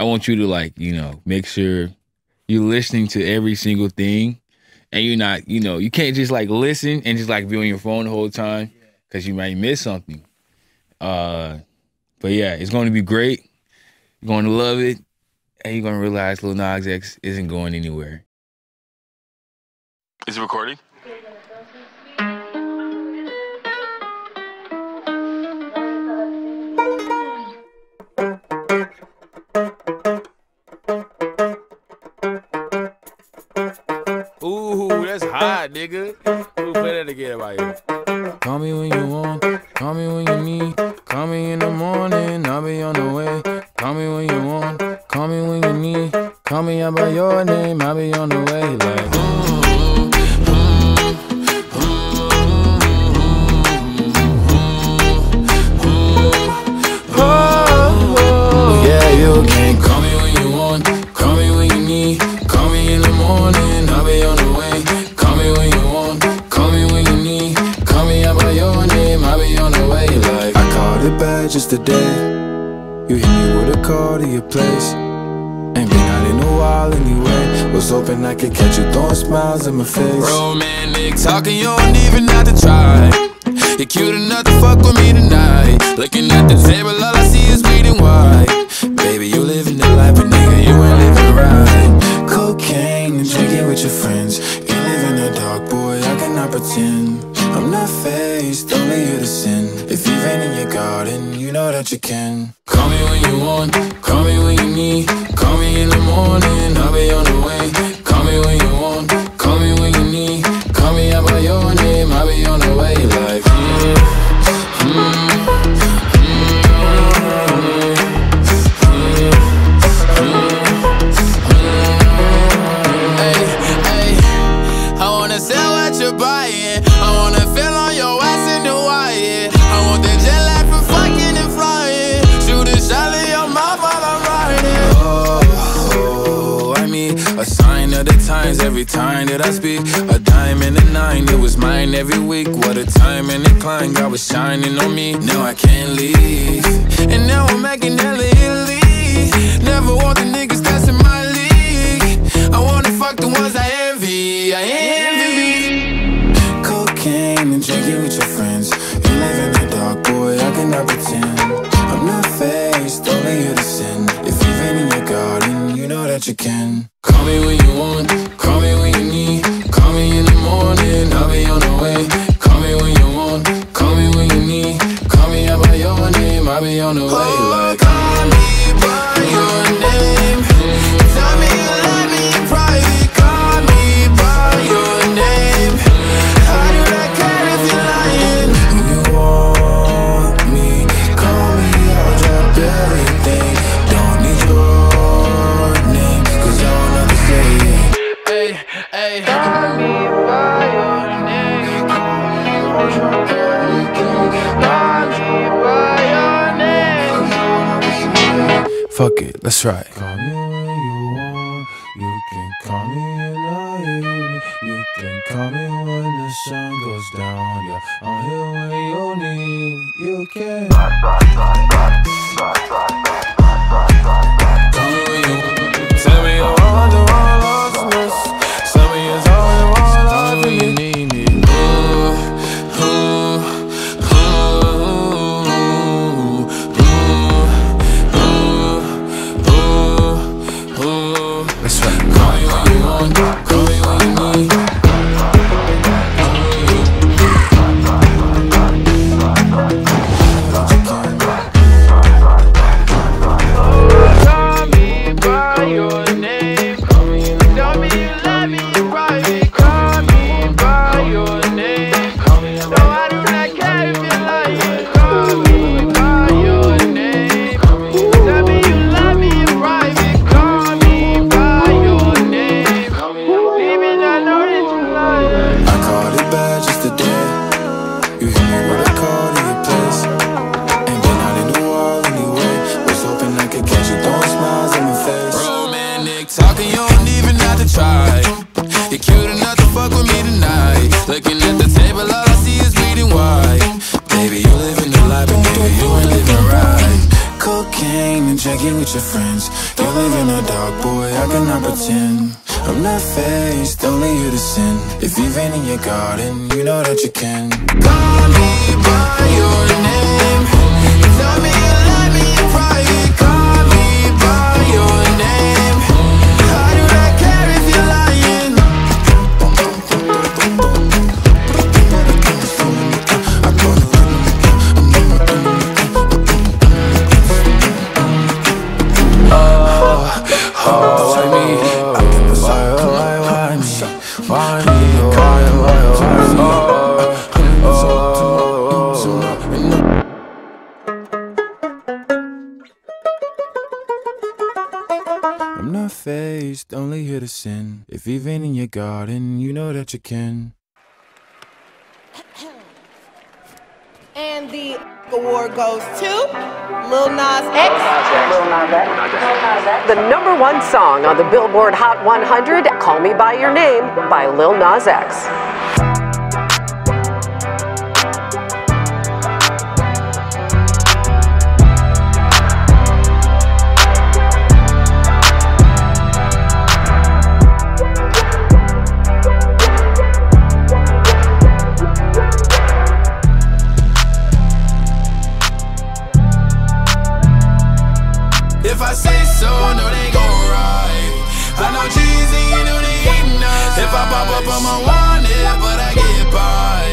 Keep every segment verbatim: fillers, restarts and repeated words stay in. I want you to, like, you know, make sure you're listening to every single thing, and you're not, you know, you can't just, like, listen and just, like, be on your phone the whole time, because you might miss something. Uh, but, yeah, it's going to be great. You're going to love it, and you're going to realize Lil Nas X isn't going anywhere. Is it recording? Nigga, we'll play that again about you. Call me when you want, call me when you need, call me in the morning, I'll be on the way. Call me when you want, call me when you need, call me out by your name, I'll be on the way. Like, oh, yeah, you can call me when you want, call me when you need, call me in the morning, I'll be on the way. Just today, you hit me with a call to your place. Ain't been out in a while anyway. Was hoping I could catch you throwing smiles in my face. Romantic talking, you don't even have to try. You're cute enough to fuck with me tonight. Looking at the table, all I see is bleeding white. Baby, you living the life, but nigga, you ain't living right. Cocaine and drinking with your friends. You live in the dark, boy, I cannot pretend. I'm not faced, only you to sin. If you've been in your garden, you know that you can. Call me when you want, call me when you need, call me in the morning, I'll be on the way. Call me when you want, call me when you need, call me out by your name, I'll be on the way. Like, mm, mm, mm, mm, mm, mm, mm. Hey, hey, I wanna sell what you're buying, I wanna feel on your ass in the wire. I want that jet lag for fucking and flying. Shoot a shot in your mouth while I'm riding. Oh, oh, I mean, a sign of the times every time that I speak. A dime and a nine, it was mine every week. What a time and incline, God was shining on me. Now I can't leave, and now I'm making hella Italy. Never want the niggas that's in my league. I wanna fuck the ones I envy, I envy. Cocaine and drinking with your friends. I pretend I'm not faced, only you to sin. If you've been in your garden, you know that you can. Call me when you want, call me when you need, call me in the morning, I'll be on the way. Call me when you want, call me when you need, call me out by your name, I'll be on the way. Oh, like, call me by your name. Tell me you love me in private. Call me by your name. I do not care if you're lying. Who you want? Everything, don't need your name, cause I don't understand it. Hey, hey, call me by your name. Call me by your name. Call me by your name, cause I don't understand it. Fuck it, let's try it. Call me when you want, you can call me lying. You can call me when the sun goes down. Yeah, I'm here when you need, you can. Tell me you, tell me all the lostness. Tell me it's all you want, all you need me. Ooh, ooh, ooh, ooh, ooh, ooh, ooh. That's right. Call me when you want, call me when you need. and check it with your friends. Don't live in the dark, boy, I cannot pretend. I'm not faced, only you to sin. If you've been in your garden, you know that you can. Call me by your name. Love me, let me pray. Call me by your name. I do not care if you're lying. Oh, oh, why me? Why, why, why me? Why me? Why, why, why me? Oh, oh. I'm not faced, only here to sin. If you've been in your garden, you know that you can. And the award goes to Lil Nas X. Lil Nas X. The number one song on the Billboard Hot one hundred, Call Me By Your Name by Lil Nas X. If I say so, no, they gon' ride. I know Jeezy, you know they ain't nice. If I pop up, I'm a wanted, but I get by.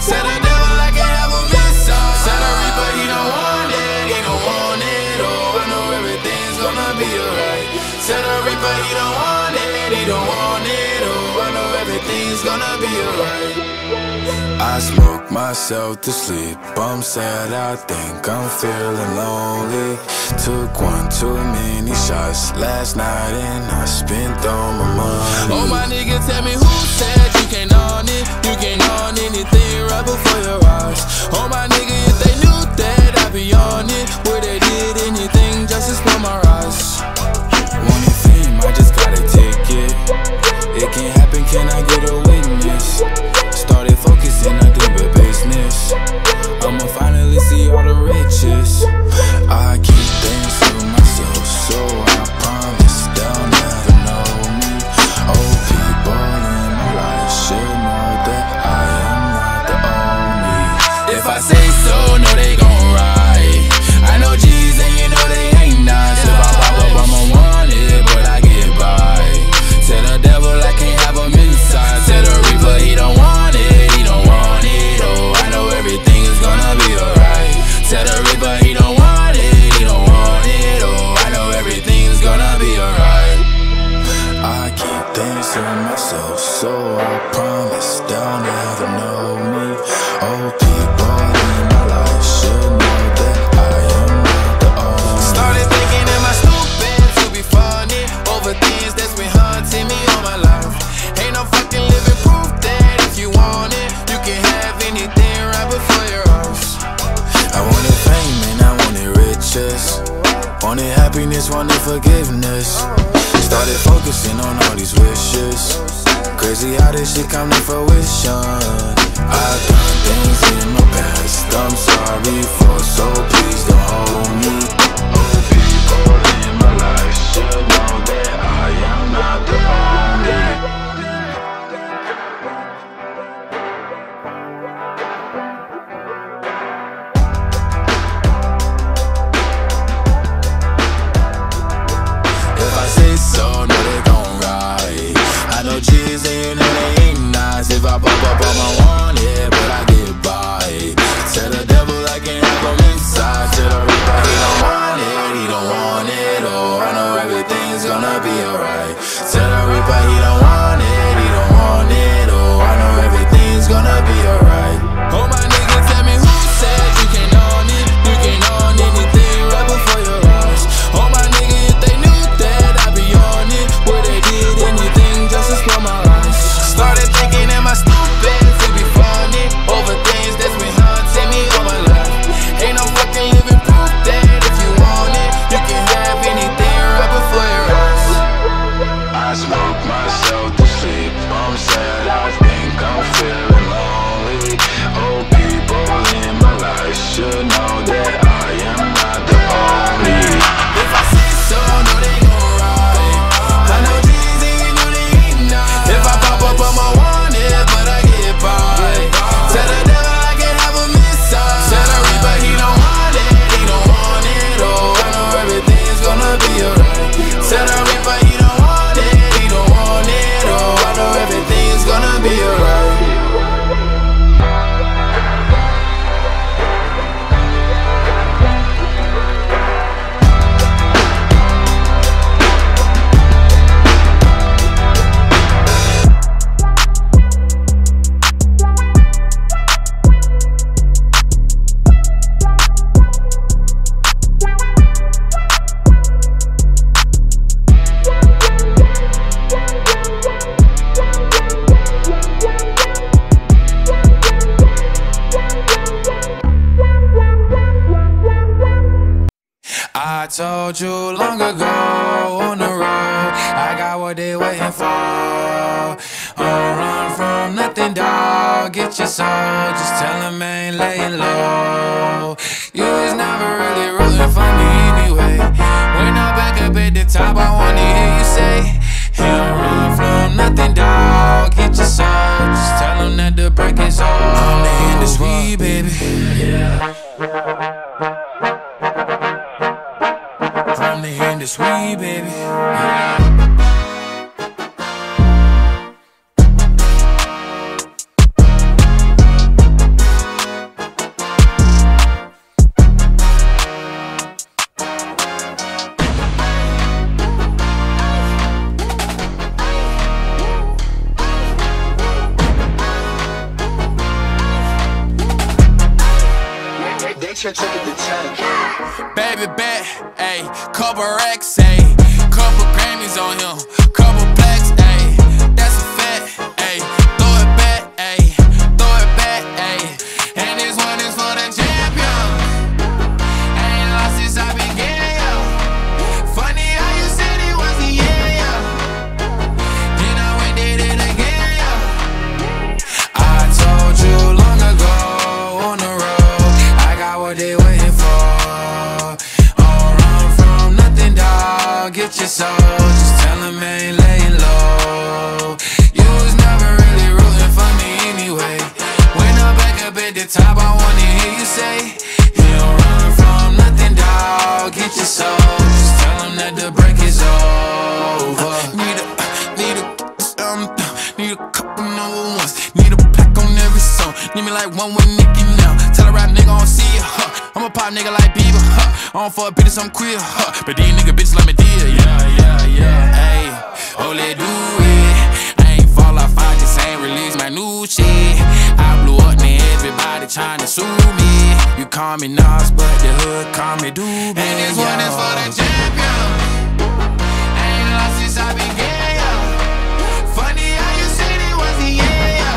Said the devil I can have a missile. Said the reaper, he don't want it, he don't want it. Oh, I know everything's gonna be alright. Said the reaper, he don't want it, he don't want it. Oh, I know everything's gonna be alright. I smoke myself to sleep. I'm sad, I think I'm feeling lonely. Took one too many shots last night and I spent all my money. Oh, my nigga, tell me who said you can't own it. You can't own anything right before your eyes. Oh, my nigga, if they knew that I'd be on it, would they did anything just to spill my rise? One thing, I just gotta take it. It can't happen, can I get a witness? Started focusing, I did with business. I'ma finally see all the riches. I keep things to myself, so I promise they'll never know me. Oh, people in my life should know that I am not the only. If I say so, no, they gon' ride. I know G's and you know they ain't nice. If I pop up, I'm a wanted, but I get by. Tell the devil I can't have him inside. Tell the reaper he don't want it, he don't want it. Oh, I know everything is gonna be alright. Tell the reaper he don't want it. To myself, so I promise they'll never know me. Oh, people in my life should know that I am not the only. Started thinking, am I stupid to be funny over things that's been haunting me all my life? Ain't no fucking living proof that if you want it, you can have anything right before your eyes. I wanted fame and I wanted riches, wanted happiness, wanted forgiveness. Started focusing on all these wishes. Crazy how this shit come to fruition. I've done things in my past, I'm sorry for, so please don't hold me. Oh, people in my life should know that I am not the only. If I pop up, I'm a wanted, but I get by. Tell the devil I can't have him inside. Tell the reaper, he don't want it. told you long ago on the road, I got what they waiting for. Oh, run from nothing, dog. Get your soul. Just tell them I ain't laying low. You was never really rooting for me anyway. When I'm back up at the top, I wanna hear you say, yeah, run from nothing, dog. Get your soul. Just tell them that the break is over. I'm in the street, baby. Yeah. This way, baby. Yeah. They try to get the check. Baby bet, ayy, couple racks, ayy, couple Grammys on him, couple plaques, ayy, that's a fact, ayy, throw it back, ayy, throw it back, ayy, and this one is for the champion. I ain't lost since I began, yo. Funny how you said it wasn't, yeah, yo. Then I went did it again, yo. I told you long ago on the road, I got what they waiting for. Get your soul, just tell them I ain't laying low. You was never really rooting for me anyway. When I'm back up at the top, I wanna hear you say, you don't run from nothing, dawg. Get your soul, just tell them that the break is over. Need a, need a, um, need a couple number ones. Need a pack on every song. Need me like one with Nicki now. Tell a rap nigga I don't see ya, huh. I'm a pop nigga like Bieber, huh. I don't fuck bitches, I'm queer, huh. But these nigga bitches like me. Yeah, yeah, yeah, ayy, oh, let do it. I ain't fall off, I just ain't release my new shit. I blew up, now everybody tryna sue me. You call me Nas, but the hood call me Doobie. And this one is for the champion. I ain't lost since I began, yo. Funny how you said it wasn't, yeah, yo.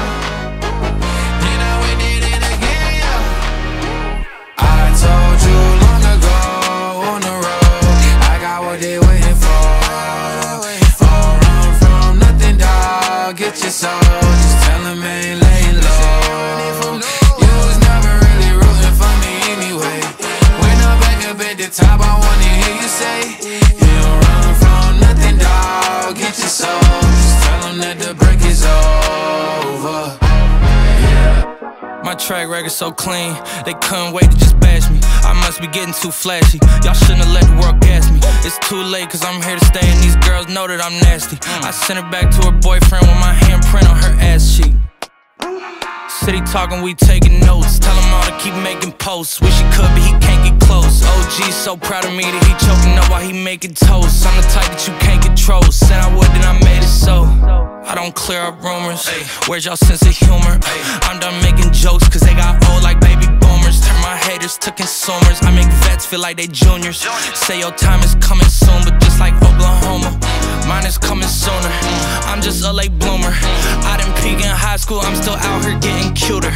Then I went did it again, yo. I told you long ago on the road, I got what they waiting for. Get your soul, just tell them I ain't laying low. You was never really rooting for me anyway. When I'm back up at the top, I wanna hear you say, you don't run from nothing, dawg. Get your soul, just tell them that the break is over. Yeah. My track record's so clean, they couldn't wait to just bash me. I must be getting too flashy, y'all shouldn't have let the world gas me. It's too late cause I'm here to stay and these girls know that I'm nasty. I sent her back to her boyfriend with my handprint on her ass cheek. City talking, we taking notes, tell him all to keep making posts. Wish he could but he can't get close. O G's so proud of me that he choking up while he making toast. I'm the type that you can't control, said I would then I made it so. I don't clear up rumors, where's y'all sense of humor? I'm done making jokes cause they got old like baby boomers. Turn my haters to consumers, I make vets feel like they juniors. Say your time is coming soon, but just like Oklahoma, mine is coming sooner. I'm just a late bloomer, I didn't peak in high school, I'm still out here getting cuter.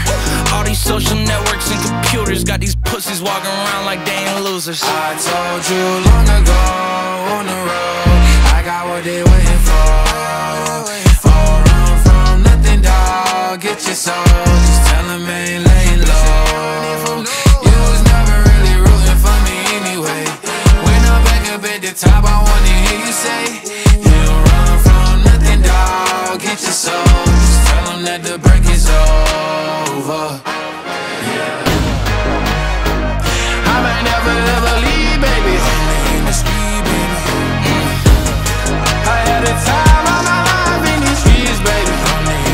All these social networks and computers got these pussies walking around like they ain't losers. I told you long ago on the road, I got what they waiting for. Fall run from nothing, dawg. Get your soul, just tell them I ain't laying low. You was never really rooting for me anyway. When I'm back up at the top, I wanna hear you say, you don't run from nothing, dawg. Get your soul, just tell them that the break is over. Over. Yeah. I might never ever leave, baby. In the street, baby. Mm. I had a time of my life in these streets, baby.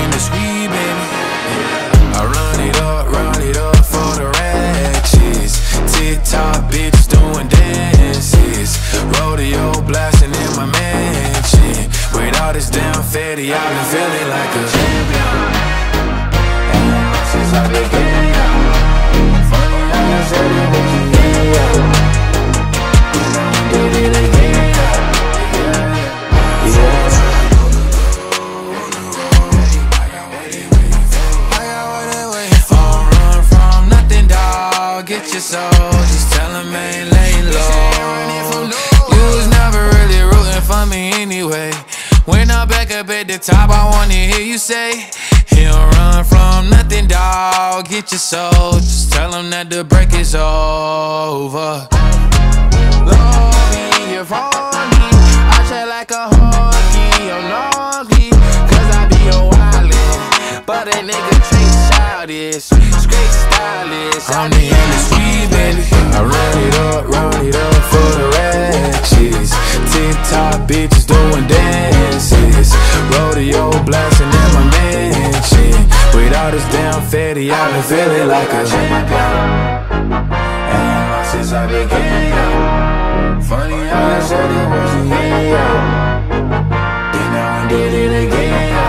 In the street, baby. Yeah. I run it up, run it up for the ratchets. TikTok bitch doing dances. Rodeo blasting in my mansion. With all this damn fatty, I've been feeling like a champion. Since I began, funny how you said it wasn't, yeah. Did it again, yeah. Yeah. I got what they waiting for. I got what they waiting for. Run from nothing, dawg. Get your soul, just tell them I ain't laying low. on me anyway. When I'm back up at the top, I wanna hear you say, he don't run from nothing, dog. Get your soul. Just tell him that the break is over. Love me, you're horny. I tread like a honky. I'm lonely, cause I be a wildin'. But a nigga treats childish. Straight stylish. I'm the industry, baby. I run it up, run it up for the ratchets. Tick-tock bitches doing dances. Rodeo blasting in my mansion. With all this damn fatty, I've been feeling like a champion. And since I began, yo. Funny how I said it wasn't me, yo. Then I did it again, yo.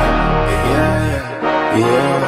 Yeah, yeah.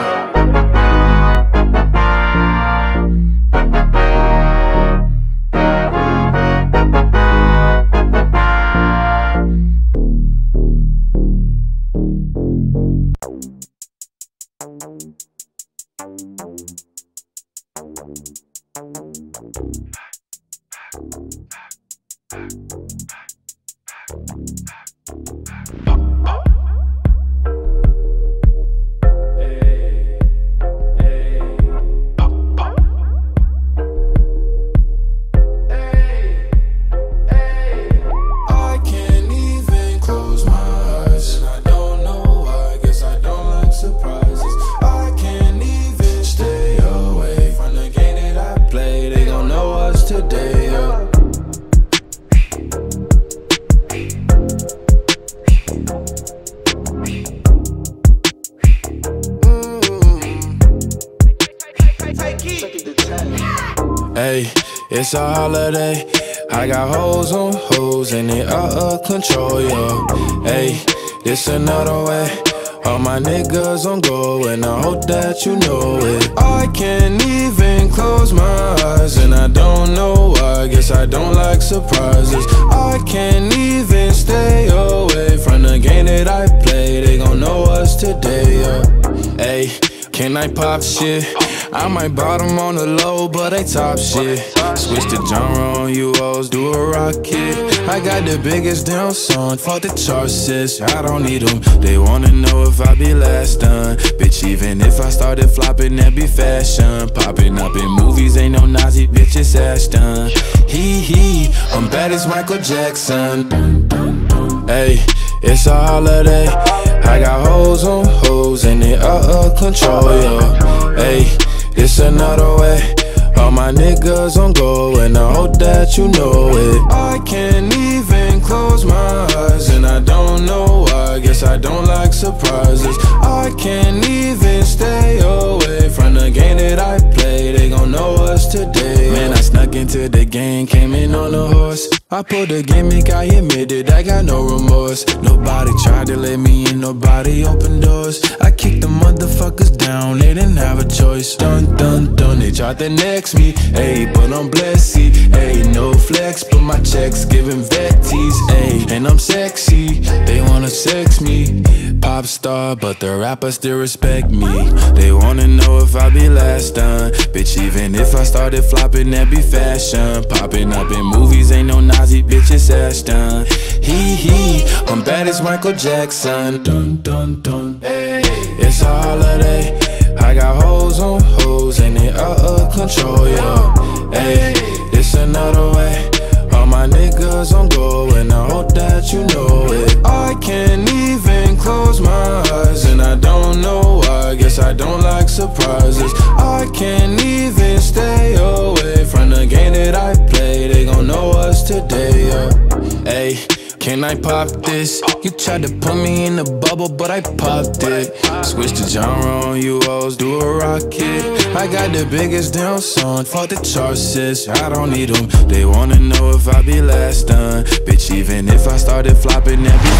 It's a holiday, I got hoes on hoes and they out of control, yo. Hey, this another way, all my niggas on go and I hope that you know it. I can't even close my eyes and I don't know why, I guess I don't like surprises. I can't even stay away from the game that I play, they gon' know us today, yo. Hey, can I pop shit? I might bottom on the low, but they top shit. Switch the genre on you hoes, do a rocket. I got the biggest damn song, fuck the charts, sis. I don't need them, they wanna know if I be last done. Bitch, even if I started flopping, that be fashion. Popping up in movies, ain't no Nazi, bitch, it's Ashton. Hee hee, I'm bad as Michael Jackson. Hey, it's a holiday, I got hoes on hoes and they out of control, yo. Hey, it's another way, all my niggas on go and I hope that you know it. I can't even close my eyes and I don't know why, I guess I don't like surprises. I can't even stay away from the game that I play, they gon' know us today. Man, I snuck into the game, came in on a horse. I pulled a gimmick, I admitted I got no remorse. Nobody tried to let me in, nobody opened doors. I kicked the motherfuckers down, they didn't have a choice. Dun dun dun, they tried to next me, ayy, but I'm blessy. Ayy, no flex, but my checks giving vetties, ayy, and I'm sexy, they wanna sex me. Pop star, but the rappers still respect me. They wanna know if I be last done. Bitch, even if I started flopping, that be fashion. Popping up in movies, ain't no night. Bitch, it's Ashton. Hee hee, I'm bad as Michael Jackson. Dun dun dun. Hey, it's a holiday. I got hoes on hoes and they out of control, yo. Hey, it's another way. All my niggas on go and I hope that you know it. I can't even close my eyes and I don't know why, I guess I don't like surprises. I can't even stay away from the game that I play, they gon' know us today, yeah. Ayy, can I pop this? You tried to put me in the bubble, but I popped it. Switch the genre on you hoes, do a rocket. I got the biggest damn song, fuck the charts, sis. I don't need them, they wanna know if I be last done. Bitch, even if I started flopping, that be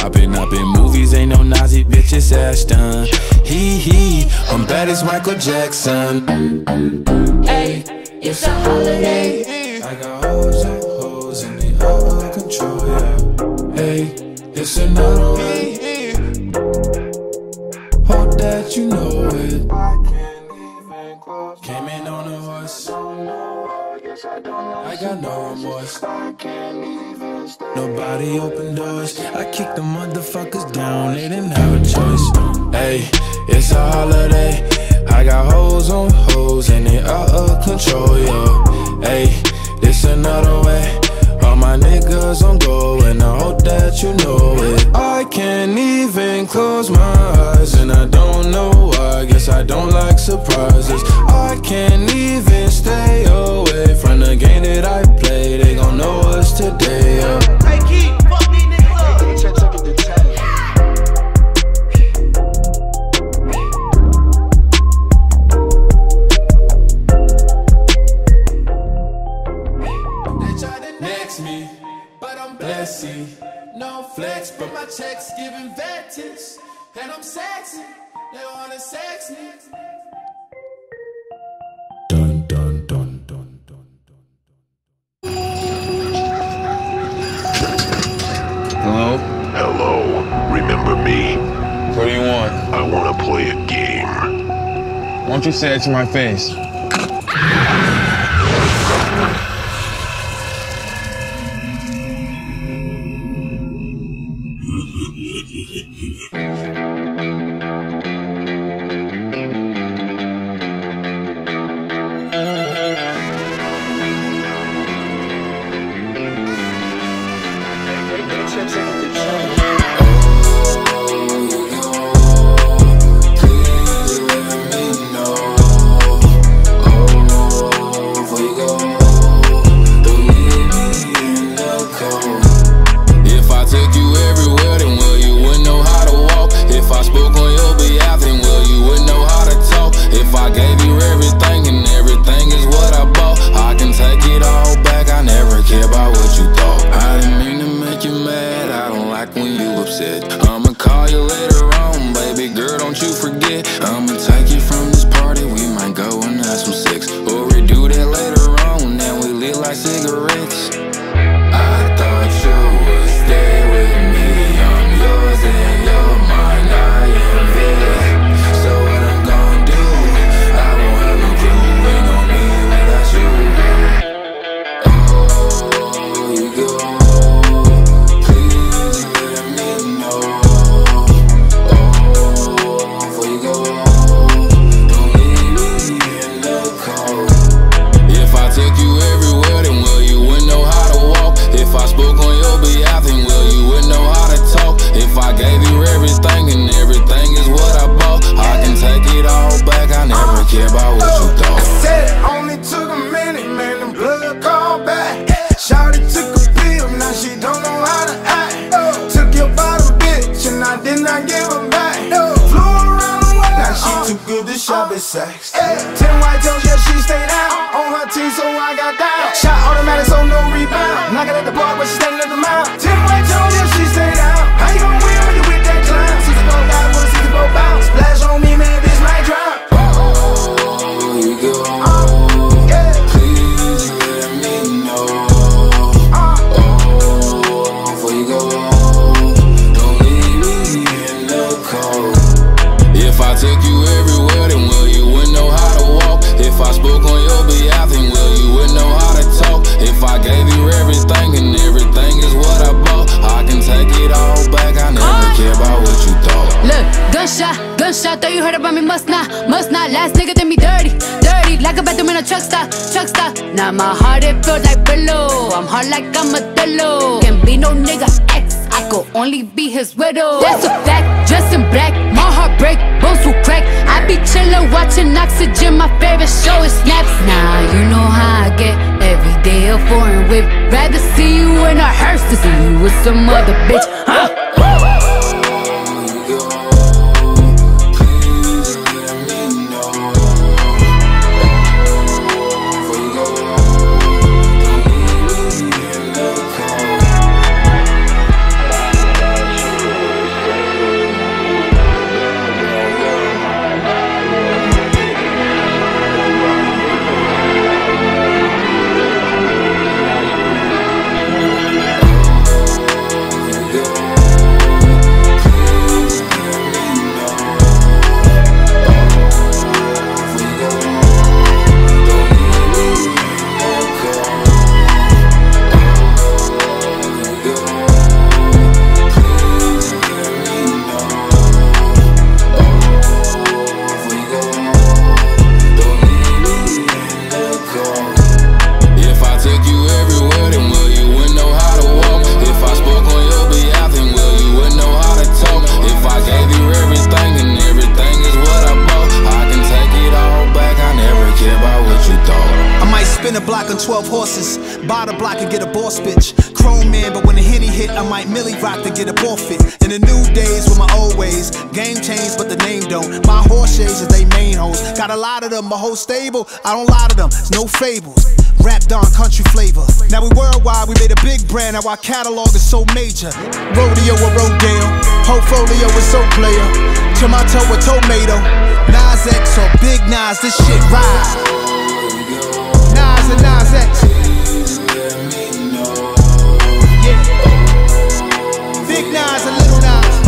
popping up in movies, ain't no Nazi, bitch, it's Ashton. Hee hee, I'm bad as Michael Jackson. Hey, it's a holiday. I got hoes and hoes and they out of control, yeah. Hey, it's another way. Hope that you know it. I can't even close. Came in on a horse. I got no remorse. Nobody opened doors. I kicked the motherfuckers down. They didn't have a choice. Hey, it's a holiday. I got hoes on hoes and they out of control, yo. Hey, this another way. All my niggas on go and I hope that you know it. I can't even close my eyes and I don't know why. I guess I don't like surprises. I can't even stay away from the game that I play. They gon' know us today, yo. Hey, keep fuck these niggas up. Me, but I'm blessy, no flex, but my checks giving vintage, and I'm sexy, they wanna sex me. Dun dun dun dun dun dun. Hello? Hello, remember me? What do you want? I wanna play a game. Why don't you say it to my face? Go. Spin a block on twelve horses. Buy the block and get a boss bitch. Chrome man, but when the Henny hit, I might Millie rock to get a forfeit. In the new days with my old ways. Game changed, but the name don't. My horse shades is they main hoes. Got a lot of them, my whole stable. I don't lie to them, it's no fables. Rapped on country flavor. Now we worldwide, we made a big brand. Now our catalog is so major. Rodeo or Rodeo, portfolio is so player. Tomato or tomato, Nas X or Big Nas, this shit rise. Nas and Nas X. Yeah. Big Nas and Lil Nas.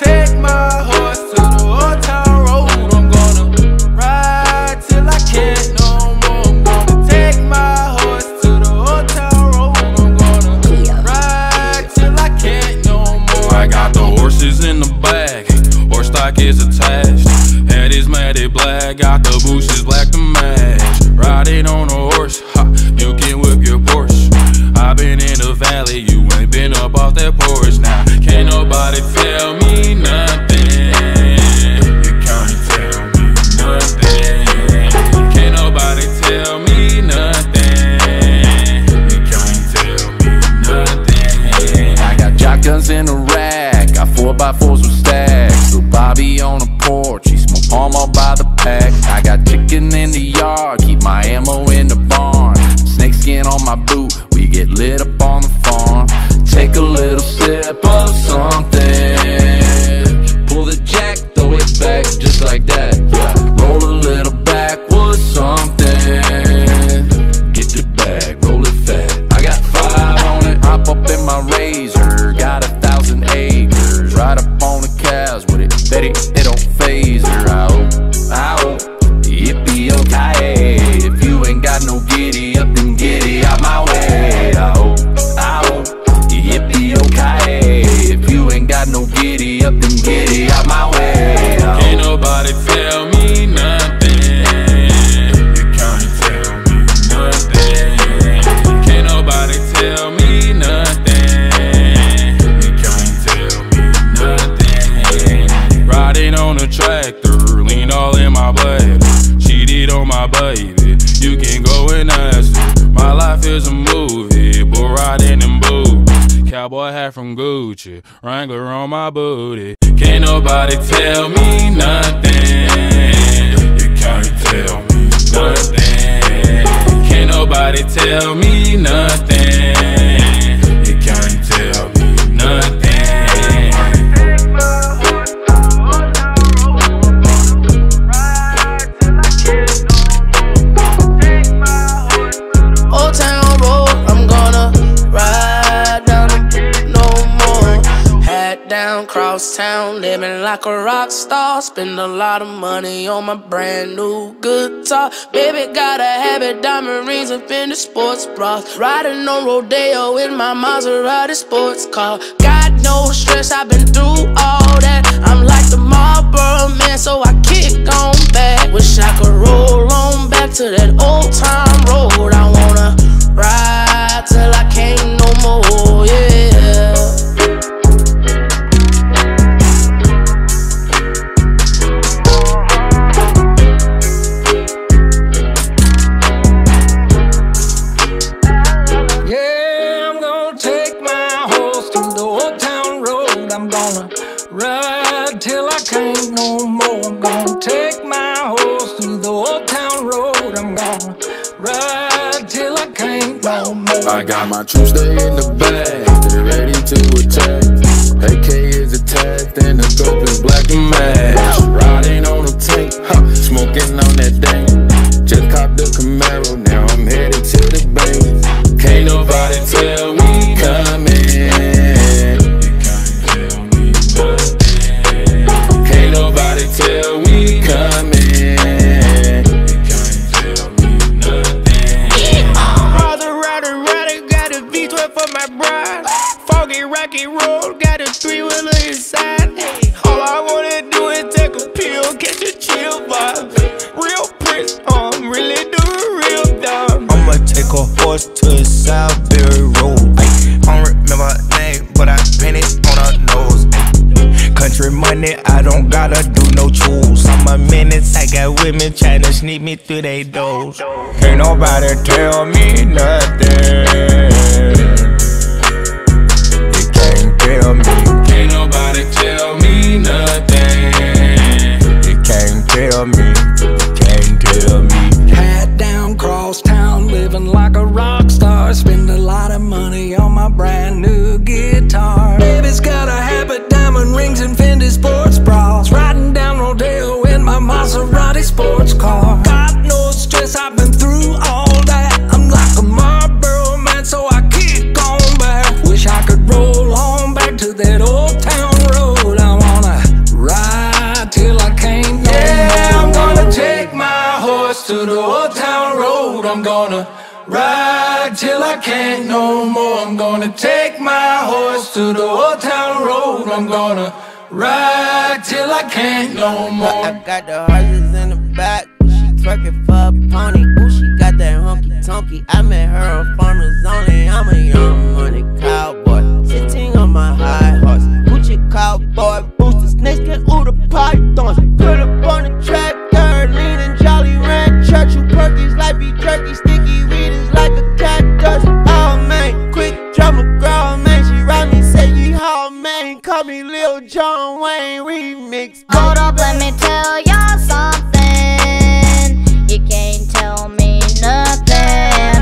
Take my horse to the Old Town Road. I'm gonna ride till I can't no more. I'm gonna take my horse to the Old Town Road. I'm gonna ride till I can't no more. I got the horses in the bag, horse stock is attached. Head is matted black, got the bushes black to match. Riding on a horse, ha, you can whip your Porsche. I been in the valley, you ain't been up off that porch. Now can't nobody tell me in a rack, got four by fours with stacks. Little Bobby on the porch, he smoke palm all by the pack. I got chicken in the yard, keep my ammo in the barn. Snakeskin on my boot, we get lit up on the farm. Take a little sip of something, pull the jack, throw it back, just like that. Roll a little back with something, get the bag, roll it fat. I got five on it, hop up in my razor, got a acres, right up on the cows with it, Betty, it don't phase her. I hope, I hope, yippee okay. If you ain't got no giddy up, then giddy out my way. I hope, I hope, yippee okay. If you ain't got no giddy up, then giddy out my way. Can't nobody tell me nothing. You can't tell me nothing. Can't nobody tell me nothing. On a tractor, lean all in my blood. Cheated on my baby, you can go and ask her. My life is a movie, bull riding and boobies. Cowboy hat from Gucci, Wrangler on my booty. Can't nobody tell me nothing. You can't tell me nothing. Can't nobody tell me nothing. You can't tell me nothing. Cross town, living like a rock star. Spend a lot of money on my brand new guitar. Baby got a habit, diamond rings up in the sports bras. Riding on Rodeo in my Maserati sports car. Got no stress, I've been through all that. I'm like the Marlboro man, so I kick on back. I wish I could roll on back to that old town road. I wanna ride till I can't no more, yeah. I got my Tuesday in the bag, ready to attack. A K is attacked and the scope is black and mash. Riding on the tank, huh, smoking on that thing. Just copped the Camaro, now I'm headed to the bank. Can't nobody tell me coming. You can't tell me nothing. Can't nobody tell me coming. Road, got a three-wheeler inside. All I wanna do is take a pill, catch a chill vibe. Real prince, I'm really doing real dumb. I'ma take a horse to Southbury Road. I don't remember her name, but I painted on her nose. Country money, I don't gotta do no chores. I'm a menace, I got women trying to sneak me through they doors. Can't nobody tell me nothing. Me. Can't nobody tell me nothing. You can't tell me, can't tell me. Head down, cross town, living like a rock star. Spend a lot of money on my brand new guitar. Baby's got a habit, diamond rings and Fendi sports bras. Riding down Rodeo in my Maserati sports car. Got no stress, I've been through all that. I'm like a Marlboro man, so I keep on back. Wish I could roll on to that old town road. I wanna ride till I can't no yeah, more. I'm gonna take my horse to the old town road. I'm gonna ride till I can't no more. I'm gonna take my horse to the old town road. I'm gonna ride till I can't no more. I got the horses in the back, she twerking for a pony. Ooh, she got that honky tonky. I met her on Farmers Only. I'm a young money cowboy, sitting on my high horse. Gucci cowboy boots, the snakes get ooh the pythons. Put up on the tractor, leaning jolly ranch. Churchill perkies like beef jerky, sticky weed is like a cactus. Oh man, quick drama girl, man, she ride me, say yeehaw man, call me Lil John Wayne remix. Hold up, let me tell y'all something. You can't tell me nothing.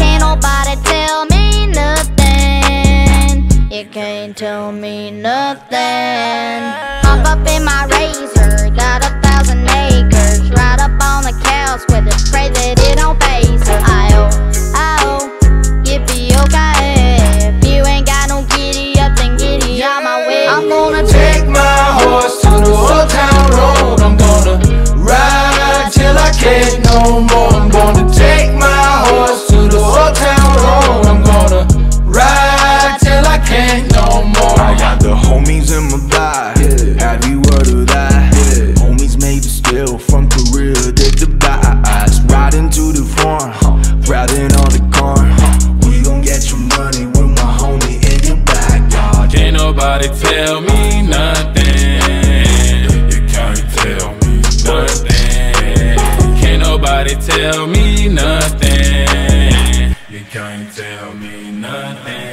Can't nobody tell me nothing. You can't tell me nothing. Hop up in my razor, got a thousand acres. Ride up on the cows with it, pray that it don't phase her. I-oh, I-oh, you'll be okay. If you ain't got no giddy up, then giddy out my way. I'm gonna take my horse to the old town road. I'm gonna ride till I can't no more. I'm gonna take my horse to the old town road. I'm gonna ride till I can't no more. I got the homies in my vibe, yeah. Happy word or die, yeah. Homies made the steal from Korea to Dubai. Riding to the farm, huh. Riding on the corn, huh. We gon' get your money with my homie in your backyard. Can't nobody tell me nothing. You can't tell me nothing. Can't nobody tell me nothing. You can't tell me nothing.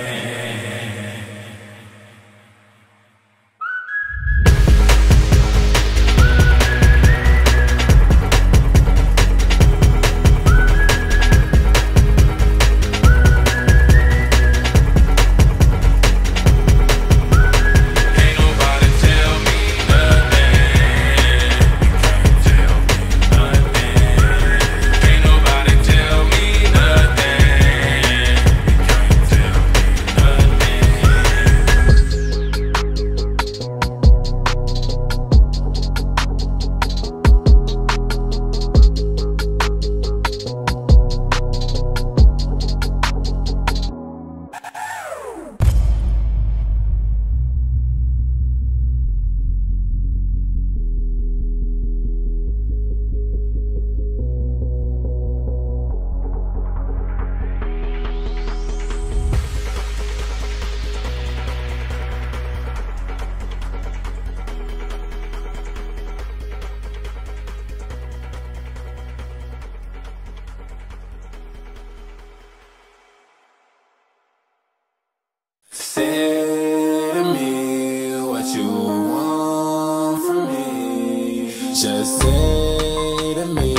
you want from me. Just say to me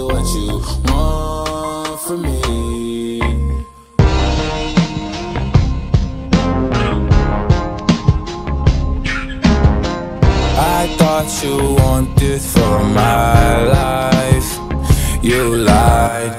what you want from me. I thought you wanted for my life. You lied.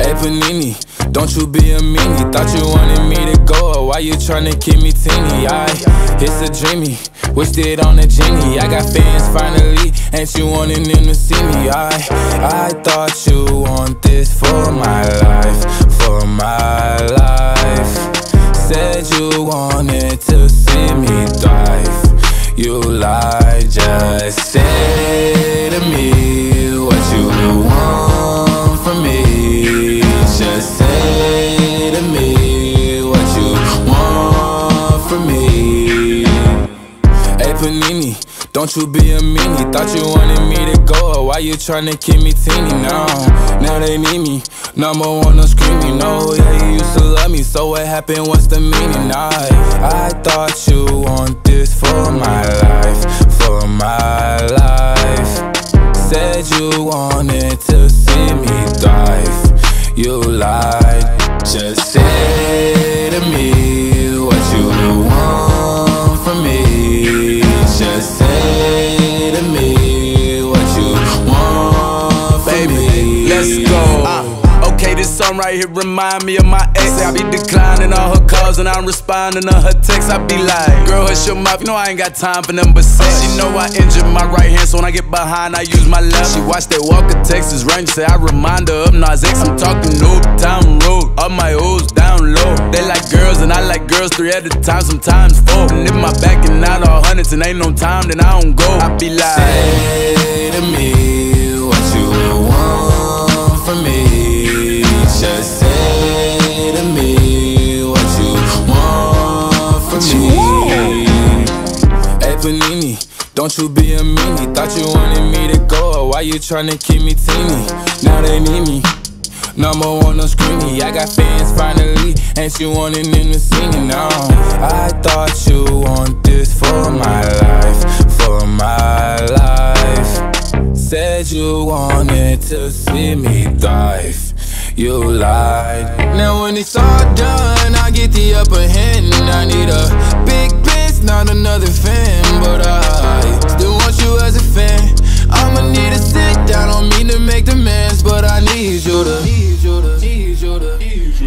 Hey Panini, don't you be a meanie. Thought you wanted me to go, or why you tryna keep me teeny? I, it's a dreamy, wished it on a genie. I got fans finally, and you wanted them to see me. I, I thought you want this for my life, for my life. Said you wanted to see me thrive. You lied, just say to me what you want. Just say to me what you want from me. Hey Panini, don't you be a meanie. Thought you wanted me to go, or why you tryna keep me teeny now? Now they need me, number one no screaming. No, yeah, you used to love me, so what happened, what's the meaning? I, I thought you want this for my life, for my life. Said you wanted to see me thrive. You lied, just say to me what you want from me. Just say to me what you want from Baby, me. Let's go. Uh, okay, this song right here remind me of my ex. I be declining all her calls and I'm responding to her texts. I be like, girl, hush your mouth, you know I ain't got time for nothing but sex. She know I injured my right hand, so when I get behind, I use my left. She watched that Walker, Texas Ranger, say I remind her of Nas X. I'm talking Old Town Road, all my O's down low. They like girls and I like girls, three at a time, sometimes four. And if my back and out all hundreds and ain't no time, then I don't go. I be like, say to me what you want from me. Just say to me what you want from me. Hey Panini, don't you be a meanie. Thought you wanted me to go, or why you tryna keep me teeny? Now they need me, number one no screamy. I got fans finally, and she wanted them to see me now. I thought you want this for my life, for my life. Said you wanted to see me thrive. You lied. Now when it's all done, I get the upper hand, and I need a big bitch, not another fan, but I still want you as a fan. I'ma need a sit down, don't mean to make demands, but I need you to, need you to, need you to, need you to.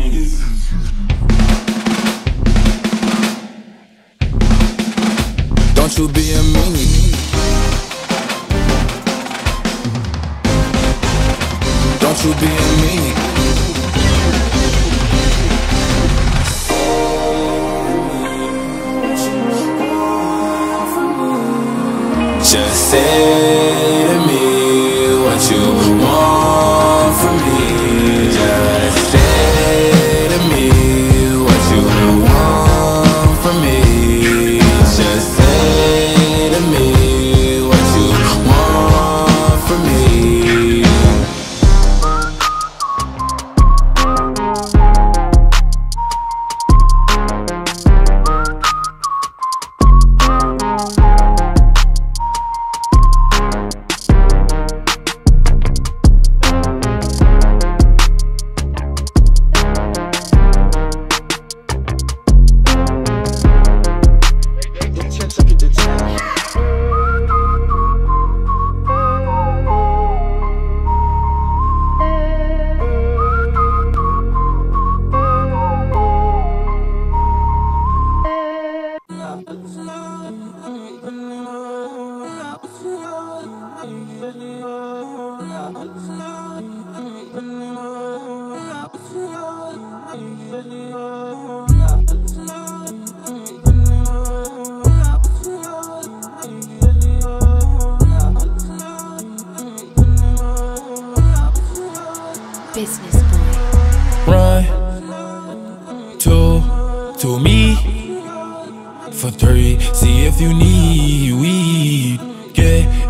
Don't you be a meanie. Don't you be a meanie. Just say to me what you want from me. Just say to me what you want from me. Just say to me what you want from me.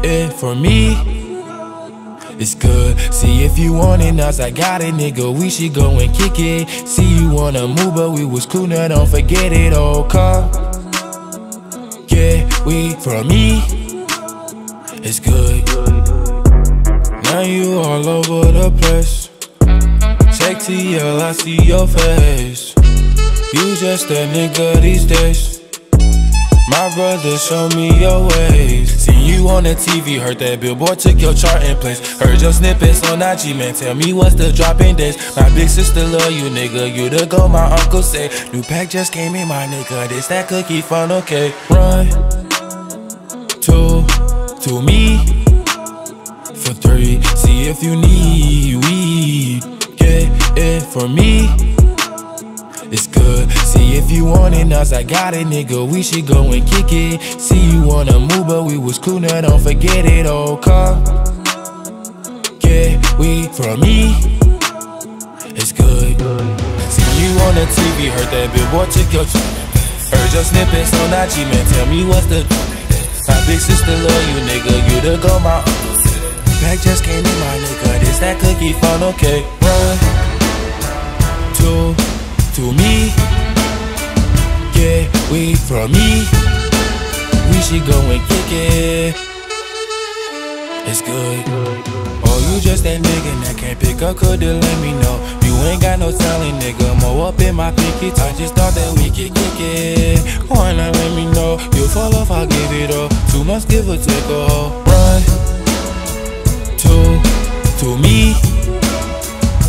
it for me, it's good. See if you wantin' us, I got it, nigga, we should go and kick it. See you wanna move, but we was cool, now don't forget it, old car. Yeah, we for me, it's good. Now you all over the place. Check T L, I see your face. You just a nigga these days. My brother, show me your ways. See you on the T V, heard that billboard took your chart in place. Heard your snippets on I G, man, tell me what's the dropping days. My big sister love you, nigga, you the go, my uncle say. New pack just came in, my nigga, this that cookie funnel cake. Run, two, to me, for three. See if you need weed, get it for me, it's good. See if you wantin' us, I got it, nigga, we should go and kick it. See you wanna move, but we was cool, now don't forget it, old car. Yeah, we for me, it's good. See you on the T V, heard that billboard took your time. Heard your snippets on I G, man, tell me what's the my big sister love you, nigga, you the go, my pack just came in, my nigga, this that cookie funnel cake. Run, two, to me, yeah, we from me, we should go and kick it, it's good. Oh, you just that nigga that can't pick up, coulda let me know. You ain't got no telling, nigga, more up in my pinky. I just thought that we could kick it, why not let me know? You fall off, I'll give it up, two months give or take a hoe. Run, two, to me,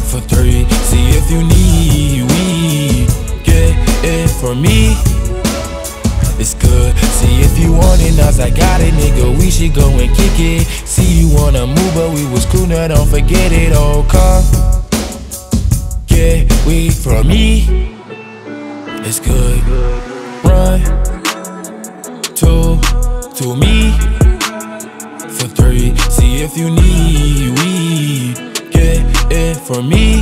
for three. See if you need weed, get it for me, it's good. See if you wantin' us, I got it, nigga, we should go and kick it. See you wanna move, but we was cool, now don't forget it, old car. Yeah, we for me, it's good. Run, two, to me, for three. See if you need weed, it for me,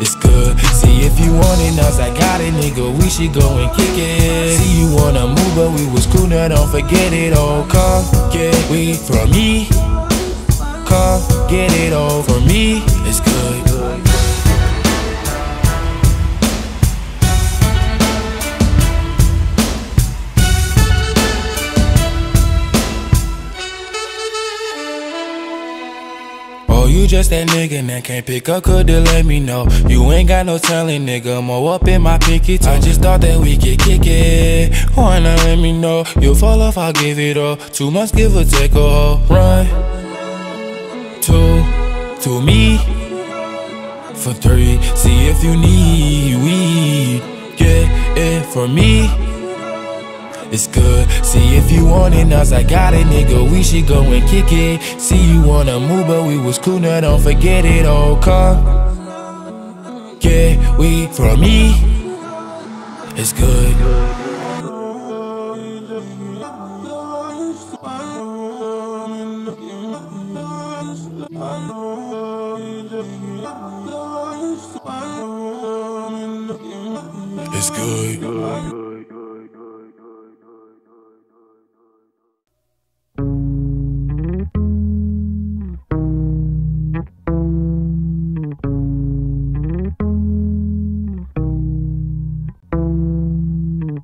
it's good. See if you wantin' us, I got it, nigga, we should go and kick it. See you wanna move, but we was cool, now don't forget it, oh, car, get we from me, car, get it all for me, it's good. You just that nigga that can't pick up, coulda let me know. You ain't got no telling, nigga, more up in my pinky toe. I just thought that we could kick it, why not let me know? You fall off, I'll give it up, two months give or take a hoe. Run, two, to me, for three. See if you need weed, get it for me, it's good. See if you wantin' us, I got it, nigga, we should go and kick it. See you wanna move, but we was cool, now don't forget it, old car. Yeah, we for me, it's good. It's good.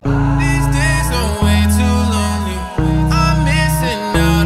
This days are way too lonely, I'm missing out.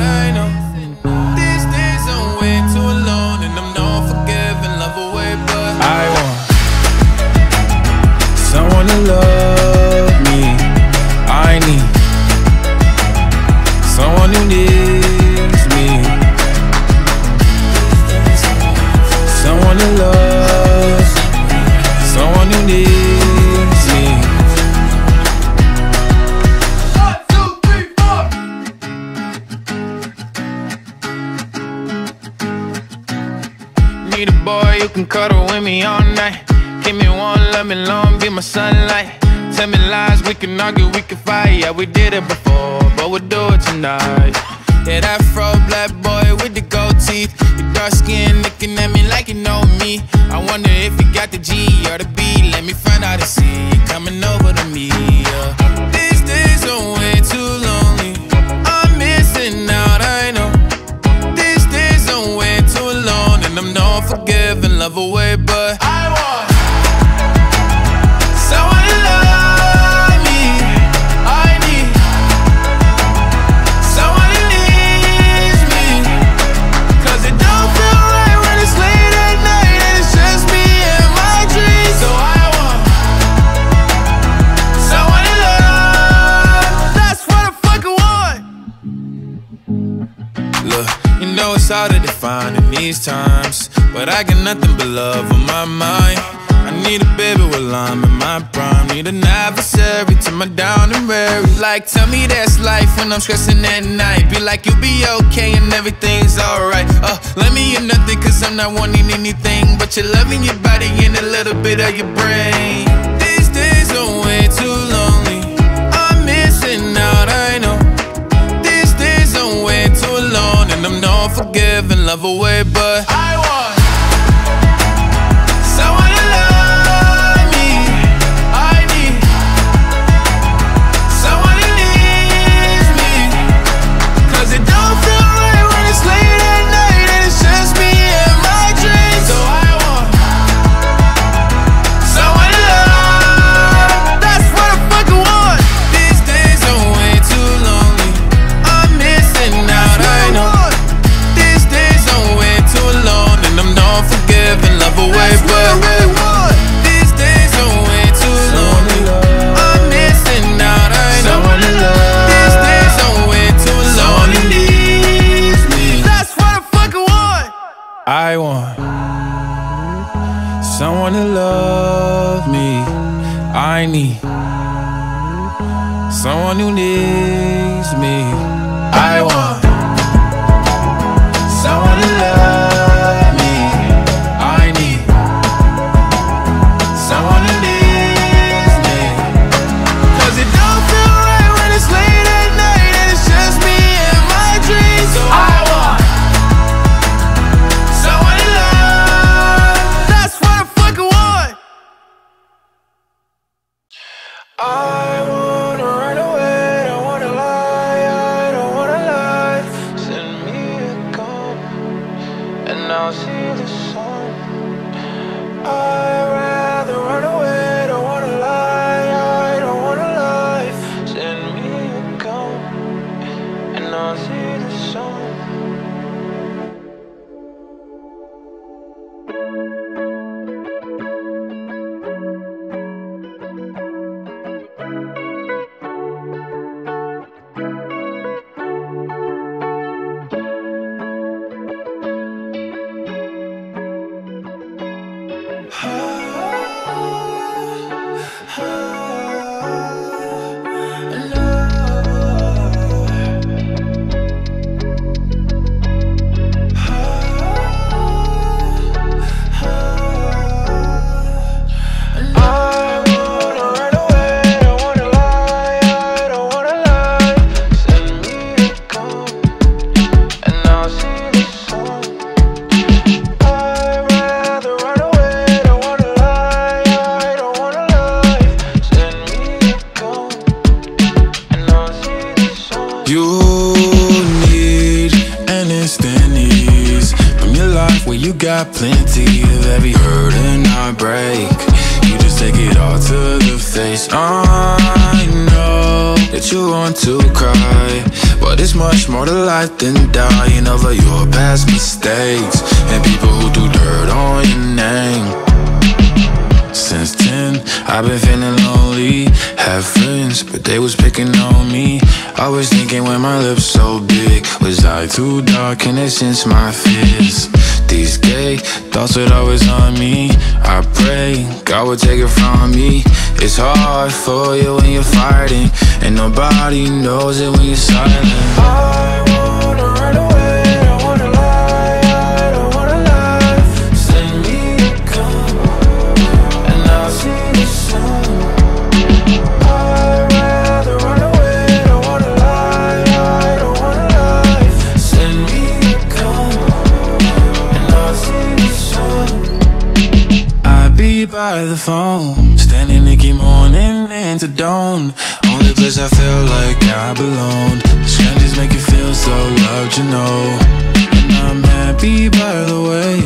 it's harder to find in these times, but I got nothing but love on my mind. I need a baby while I'm in my prime. Need an adversary to my down and weary. Like, tell me that's life when I'm stressing at night. Be like, you'll be okay and everything's alright. Uh, let me in nothing cause I'm not wanting anything but you're loving your body and a little bit of your brain. These days are way too lonely, I'm missing out, I know. These days are way too alone, and I'm not forgiving, love away, but I want someone to love. I want someone to love me. I need someone who needs me. I want someone to love me. I need someone who needs me. Cause it don't feel right when it's late at night and it's just me and my dreams. So I I wanna run away, I wanna lie, I don't wanna lie. Send me a gun, and I'll see the sun. I'd rather run away, don't wanna lie, I don't wanna lie. Send me a gun, and I'll see the sun. You got plenty of every hurt and heartbreak. You just take it all to the face. I know that you want to cry, but it's much more to life than dying over your past mistakes and people who do dirt on your name. Since ten, I've been feeling lonely. Have friends, but they was picking on me. I was thinking when my lips so big, was I too dark? Can they sense my fears? These gay thoughts would always on me. I pray God would take it from me. It's hard for you when you're fighting, and nobody knows it when you're silent. I wanna run away, I wanna lie, I don't wanna lie. Send me a gun, and I'll see the sun. I'd rather run away, I don't wanna lie, I don't wanna lie. Send me a gun, I'd be by the phone, standing every morning into dawn. Only place I feel like I belong. Strangers make you feel so loved, you know. And I'm happy, by the way,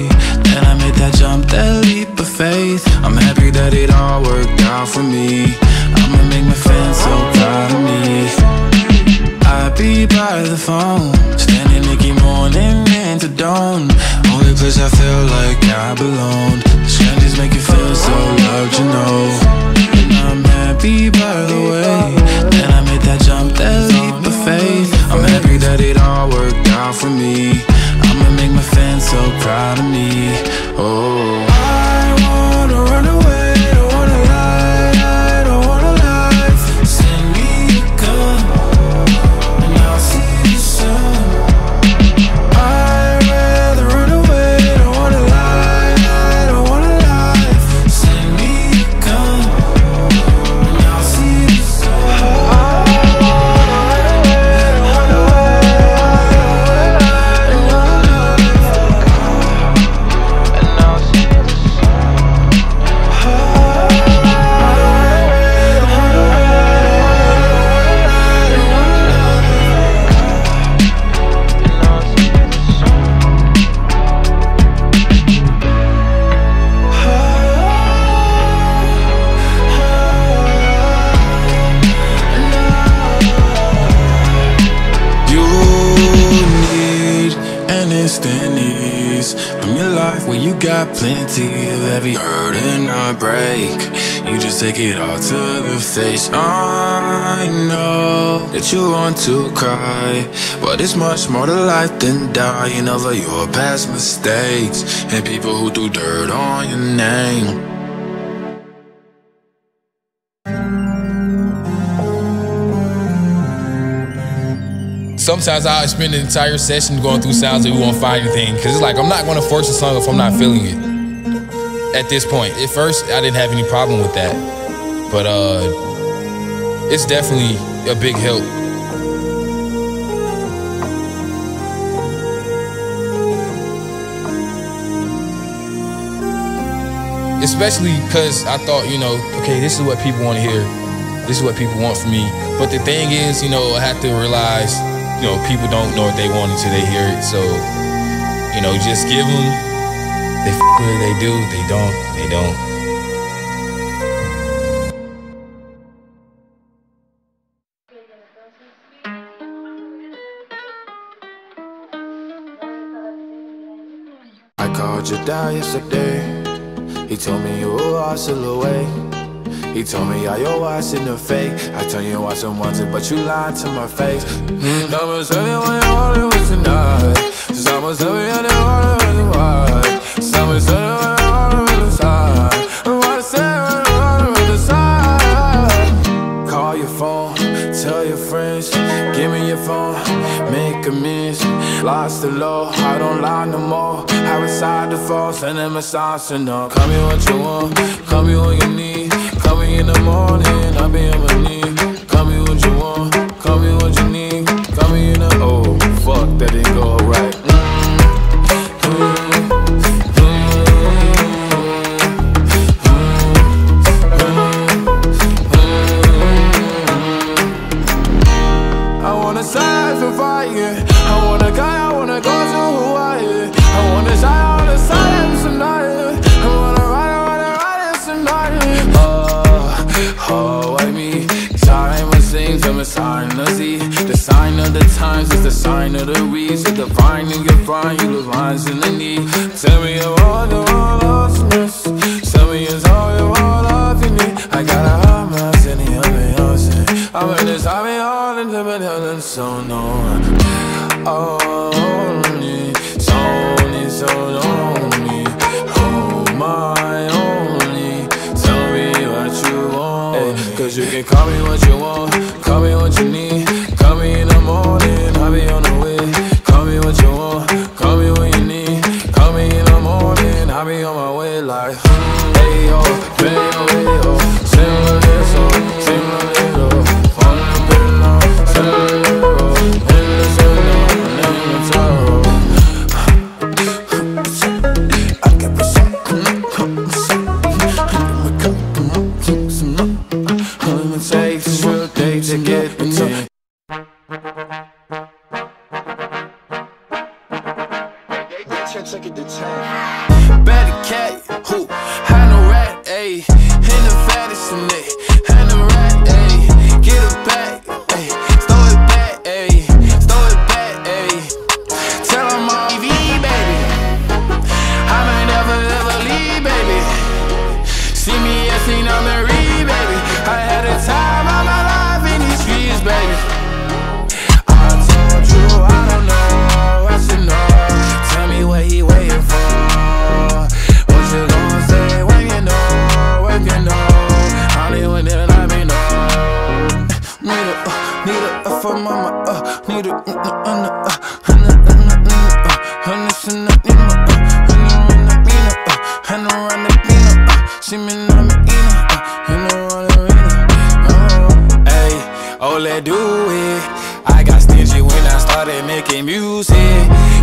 that I made that jump, that leap of faith. I'm happy that it all worked out for me. I'ma make my fans so proud of me. I'd be by the phone, standing every morning into dawn. Only place I feel like I belong. Strangers make you feel so loved, you know. And I'm happy, by the way, that I made that jump, that leap of faith. I'm happy that it all worked out for me. I'm plenty of every hurt and a break. You just take it all to the face. I know that you want to cry, but it's much more to life than dying over your past mistakes and people who do dirt on your name. Sometimes I'll spend an entire session going through sounds that we won't find anything, because it's like, I'm not going to force a song if I'm not feeling it at this point. At first, I didn't have any problem with that, but uh, it's definitely a big help. Especially because I thought, you know, okay, this is what people want to hear. This is what people want from me. But the thing is, you know, I have to realize, you know, people don't know what they want until they hear it. So, you know, just give them. They f with it, they do, they don't, they don't. I called your dad yesterday. He told me you were still away. He told me, yeah, your wife's in the fake. I tell you why someone's it, but you lied to my face. Mm-hmm. I was loving when it all was tonight. Cause I was loving when it all was wide. Cause I was loving when it all was inside. I wanna say when it all was inside. Call your phone, tell your friends, give me your phone, make amends. Lost the law, I don't lie no more. I reside the fall, send them a sign, send them. Call me what you want, call me what you need. Call me in the morning, I'll be on my knee. Call me what you want, call me what you need. Call me in the, oh, fuck, that didn't go right. I wanna sign for fire. I wanna go, I wanna go to Hawaii. I wanna sign, I wanna sign for tonight. I wanna ride, I wanna ride it tonight. Oh, I mean, time and things, I'm a sign of Z. The sign of the times is the sign of the weeds. The divine in your find, you live lines in the need. Tell me you're all your lostness. Tell me it's all your all love in me. I got a hot mess in the oven, I'm saying. I'm in this, I'm in all in the middle, and so no. Oh, only, so only, so lonely. Oh, my own. Cause you can call me what you want, call me what you need. Call me in the morning, I'll be on the way. Call me what you want, call me what you need. Call me in the morning, I'll be on my way like. Hey yo, hey yo, hey yo. Sing a little, sing a little. Fall in the bed now, sing a little. In the sun, in the sorrow. I can to get me to. Hey, better cat, who had no rat, ayy. And the fattest in it, and the rat, ayy. Get it back, ayy. Throw it back, ayy. Throw it back, ayy. Tell them all, E V, baby. I might never, ever leave, baby. See me as seen on the read, baby. I had a time on my life. Baby, I told you I don't know, I should know. Tell me what he waiting for. What you gonna say when you know, when you know? Only when you let me know. Need a, uh, need a, uh, for mama, uh, need a, uh, uh, uh, uh, uh, uh, uh, uh, uh, uh, uh, oh, let's do it. I got stingy when I started making music.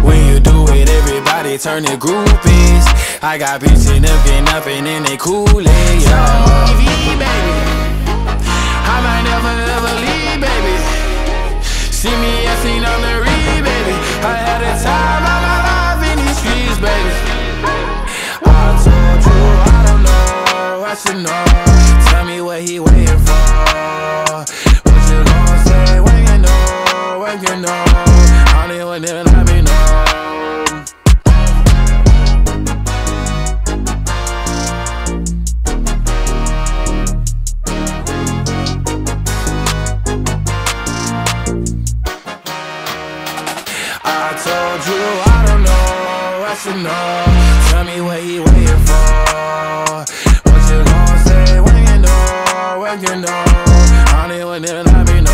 When you do it, everybody turn to groupies. I got bitches looking up and then they cool it, yo. E V, baby, I might never, ever leave, baby. See me, I seen on the read, baby. I had a time of my life in these streets, baby. I told you, I don't know, I should know. Tell me what he waiting for. You know, only one that let me know. fucking know. I need one that let me know.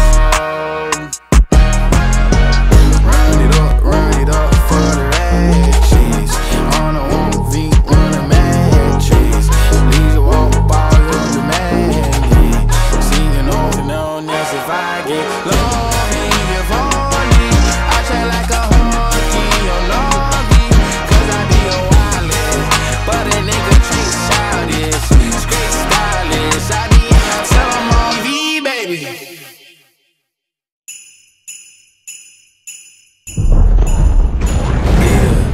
Round it up, round it up for the ratchets. On a one V, on a mattress. Leave you all ball up the magic. Singing over and on, that's if I get lonely. If only I try like a honky or lonely. Cause I be a wildin', but a nigga treat childish. Straight stylish, I be out, tell him I'm V, baby.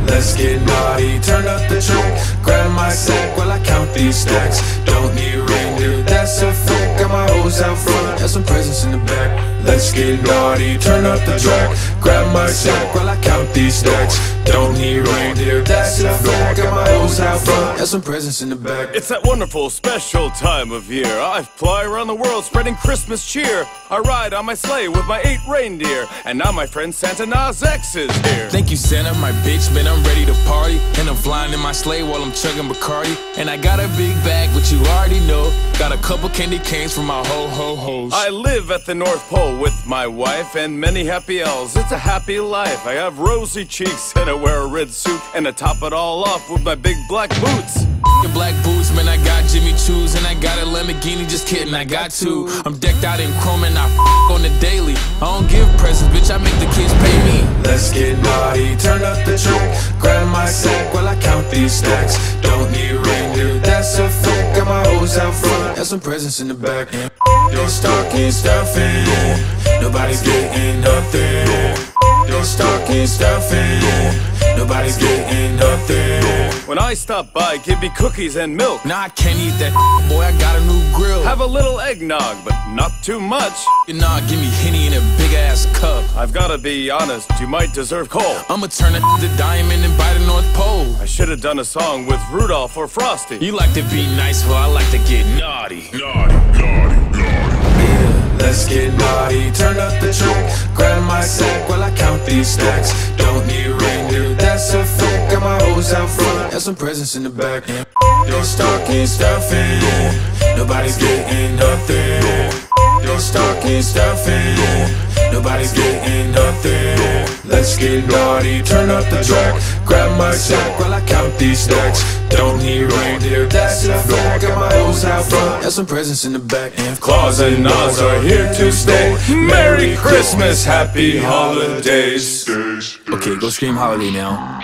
Let's get naughty, turn up the track. Grab my sack while I count these stacks. Don't need rain, dude, that's a fact. Got my hoes out front, got some presents in the back. Let's get naughty, turn up the track. Grab my sack while I count these stacks. Don't need rain, dude, that's a fact. Got my hoes out front, got some presents in the back. It's that wonderful, special time of year. I fly around the world spreading Christmas cheer. I ride on my sleigh with my eight reindeer. And now my friend Santa Nas X is here. Thank you, Santa, my bitch, man, I'm ready to party. And I'm flying in my sleigh while I'm chugging Bacardi. And I got a big bag, but you already know. Got a couple candy canes for my ho-ho-hos. I live at the North Pole with my wife and many happy elves. It's a happy life. I have rosy cheeks and I wear a red suit. And I top it all off with my big black boots. The black boots, man, I got Jimmy Choo's. And I got a Lamborghini, just kidding, I got two. I'm decked out in chrome and I f*** on the daily. I don't give presents, bitch, I make the kids pay me. Let's get naughty, turn up the track. Grab my sack while I count these stacks. Don't need rain, dude, that's a fact. Got my hoes out front, got some presents in the back. And your stocking stuffing, nobody's getting nothing. Your stocking stuffing, nobody's getting nothing. When I stop by, give me cookies and milk. Nah, I can't eat that, boy, I got a new grill. Have a little eggnog, but not too much. Nah, give me Henny in a big ass cup. I've gotta be honest, you might deserve coal. I'ma turn it to diamond and buy the North Pole. I should've done a song with Rudolph or Frosty. You like to be nice, well I like to get naughty. Naughty, naughty, naughty. Yeah, let's get naughty, turn up the track. Grab my sack while I count these stacks. Don't need rain, dude, that's a fact. Got my hoes out front, got some presents in the back. Your stocking stuffing, nobody's getting nothing. Your stocking stuffing, nobody's getting nothing. Let's get naughty, turn up the track. Grab my sack while I count these stacks. Don't need reindeer, that's a fact. Got my hoes out front, got some presents in the back. And Claus and Nas are here to stay. Merry Christmas, happy holidays. Okay, go scream holiday now.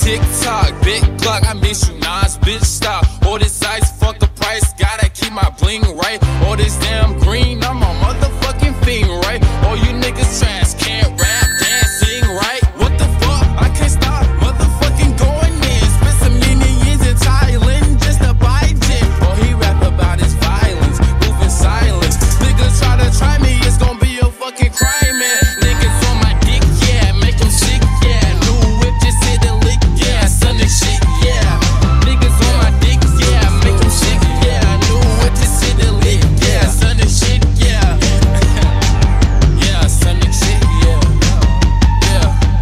Tick tock, big clock, I miss you, Nas, bitch, stop. All this ice, fuck the price, gotta keep my bling right. All this damn green, I'm a motherfucking fiend, right? All you niggas trash, can't rap, can't sing, right? What the fuck, I can't stop motherfucking going in. Spent some millions in Thailand just to buy gin. All he rap about is violence, moving silence. Niggas try to try me, it's gonna be a fucking crime, man. Niggas on my dick, yeah, make them sick, yeah. New whip, just hit the lick. Shit, yeah, niggas on my dick, yeah, make them sick, yeah. I knew what to see the lick, yeah, son of shit, yeah. Yeah, son of shit, yeah, yeah.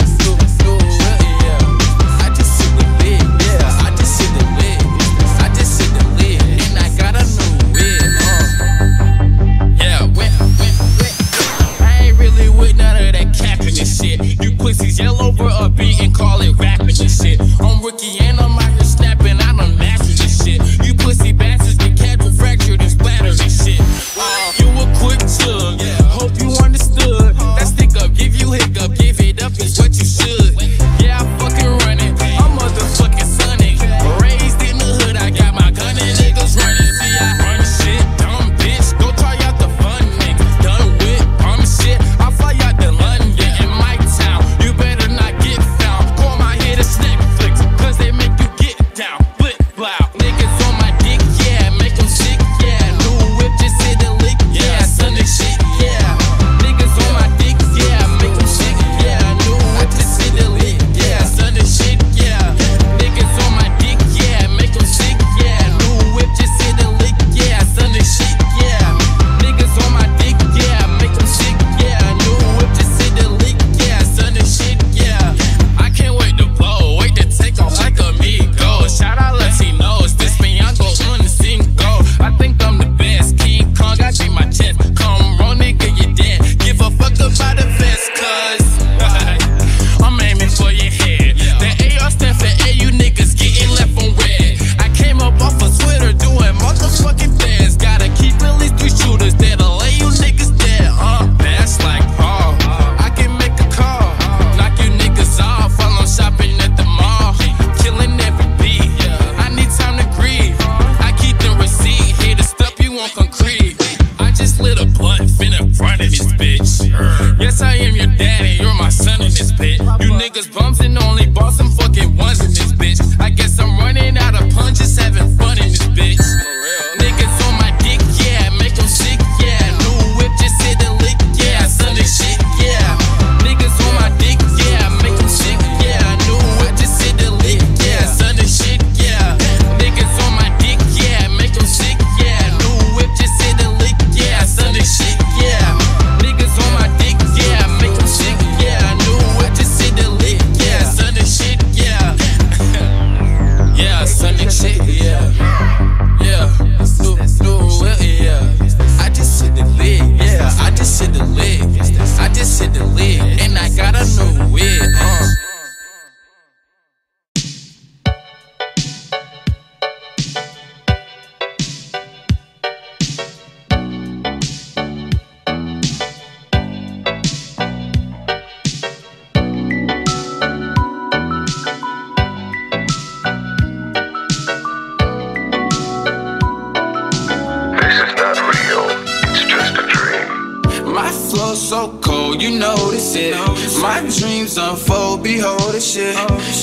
shit. My dreams unfold, behold the shit.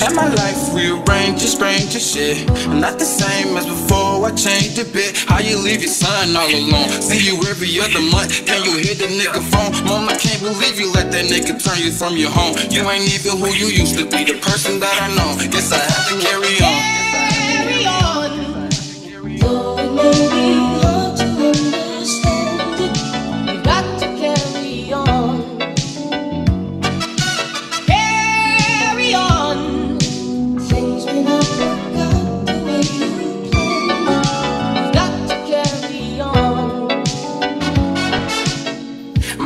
And my life rearranges, stranger shit. I'm not the same as before, I changed a bit. How you leave your son all alone? See you every other month, then you hit the nigga phone. Mom, I can't believe you let that nigga turn you from your home. You ain't even who you used to be, the person that I know. Guess I have to carry on.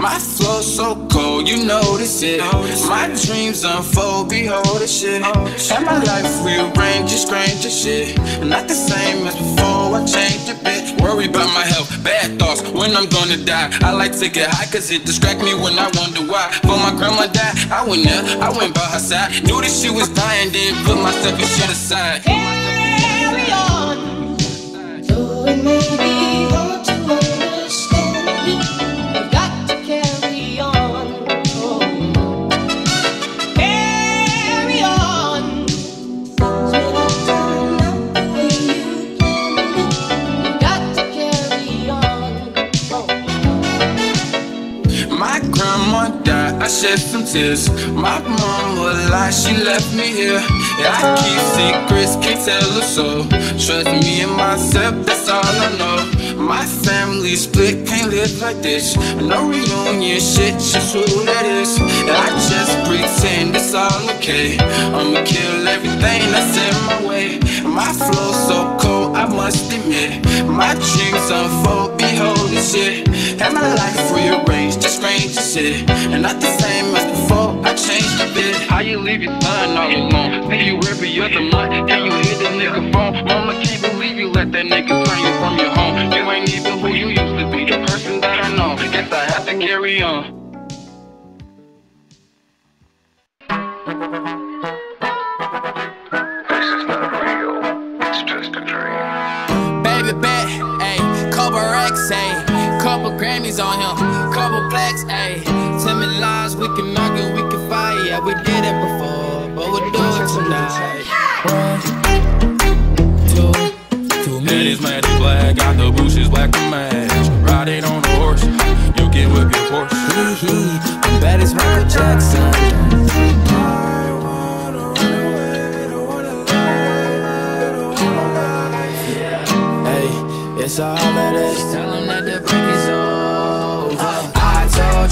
My flow so cold, you notice it. My dreams unfold, behold the shit. And my life rearranges, stranger shit. I'm not the same as before, I changed a bit. Worry about my health, bad thoughts, when I'm gonna die. I like to get high cause it distracts me when I wonder why. But my grandma died, I went there, I went by her side. Knew that she was dying, then put myself and shit aside. Carry on, though it may be hard to understand. I shed some tears. My mom was like, she left me here. Yeah, I keep secrets, can't tell her so. Trust me and myself, that's all I know. My family split, can't live like this. No reunion, shit, just who that is. Yeah, I just pretend it's all okay. I'ma kill everything that's in my way. My flow so cold, I must admit. My dreams unfold, behold this shit. And my life rearranged, just strange shit. And not the same as before, I changed a bit. How you leave your son all alone? Think you every other month, then you hit the nigga phone. Mama can't believe you let that nigga turn you from your home. You ain't even who you used to be, the person that I know. Guess I have to carry on. Grammys on him, couple plaques, ayy. Tell me lies, we can argue, we can fight. Yeah, we did it before, but we'll do it tonight. One, two, two minutes. Daddy's mad as black, got the bushes black and match. Riding on a horse, you can whip your horse. I'm bad as Michael Jackson. It's all that is. Tell them that the break is over. I told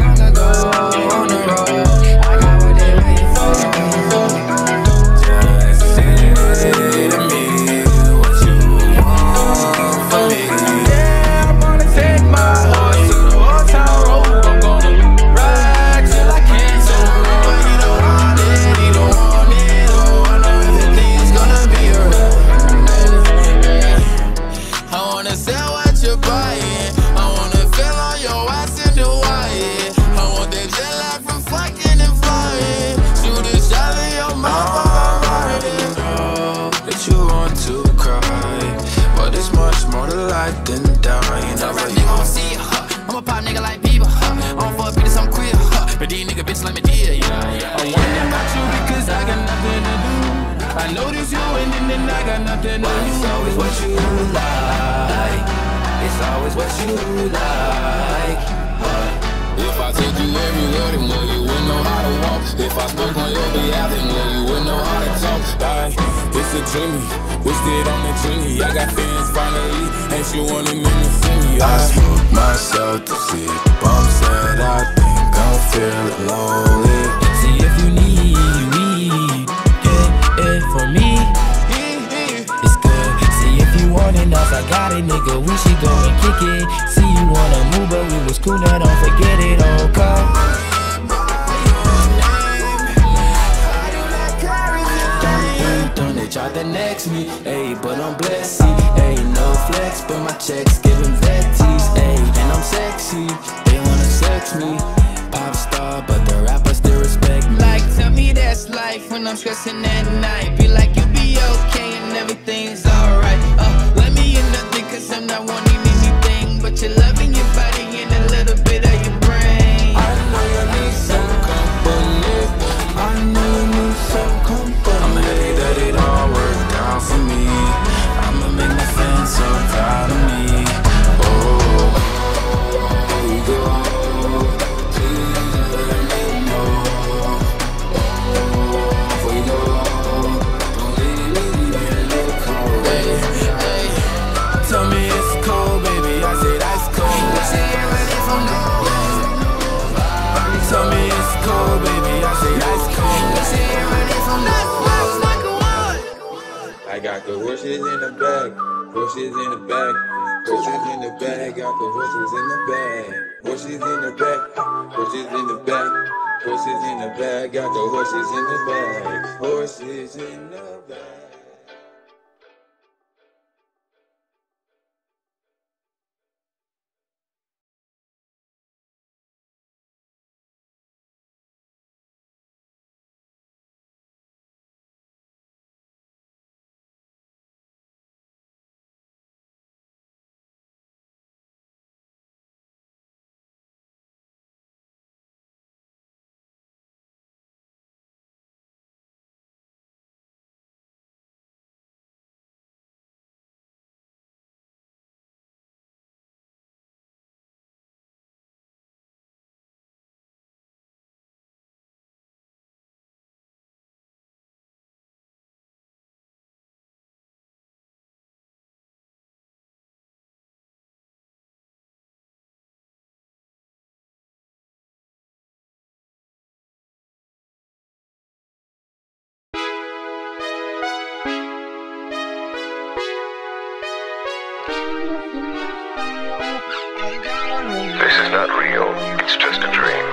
long ago on the road. I got what they waiting for. Just send it to me. What you want for me? Yeah, I'm gonna take my horse to the Old Town Road. I'm gonna ride till I can't. So remember, you don't want it, you don't want it. Oh, I know everything's gonna be alright. I wanna sell what you're buying. I wanna feel on your ass in Hawaii. I want that jet lag from fucking and flying. Shoot a shot in your mouth while I'm riding. Oh, that you want to cry, but it's much more to life than dying. Tell rap nigga I'm see huh? I'm a pop nigga like Bieber, huh? I don't fuck bitches, I'm queer, huh? But these nigga bitch like me dear, yeah, yeah. I'm wondering about you because I got nothing to do. I notice you and then I got nothing to do. It's always what you like. It's always what you like. If I take you everywhere, then well, you wouldn't know how to walk. If I spoke on your behalf, then well, you wouldn't know how to talk. Like, it's a dreamy, wish that I'm a genie. I got fans finally, ain't you want them in the city. I smoke myself to see the bumps that I think I'm feeling lonely. See if you need weed, get it for me. It's good. See if you want enough, I got it, nigga. We should go and kick it. See you wanna move, but we was cool, now don't forget it. Oh, come. Done they try to next me, ayy, but I'm blessed. Ayy, no flex, but my checks giving vetties, ayy, and I'm sexy. They wanna sex me, pop star, but the rappers still respect me. Like, tell me that's life when I'm stressing at night. Be like, you be okay and everything's alright. Uh, let me in nothing cause I'm not wanting anything, but you're loving your body and a little bit of your brain. I know you need some. got the horses in the bag, horses in the bag, horses in the bag, got the horses in the bag, horses in the bag, horses in the bag, horses in the bag, got the horses in the bag, horses in the bag. This is not real, it's just a dream.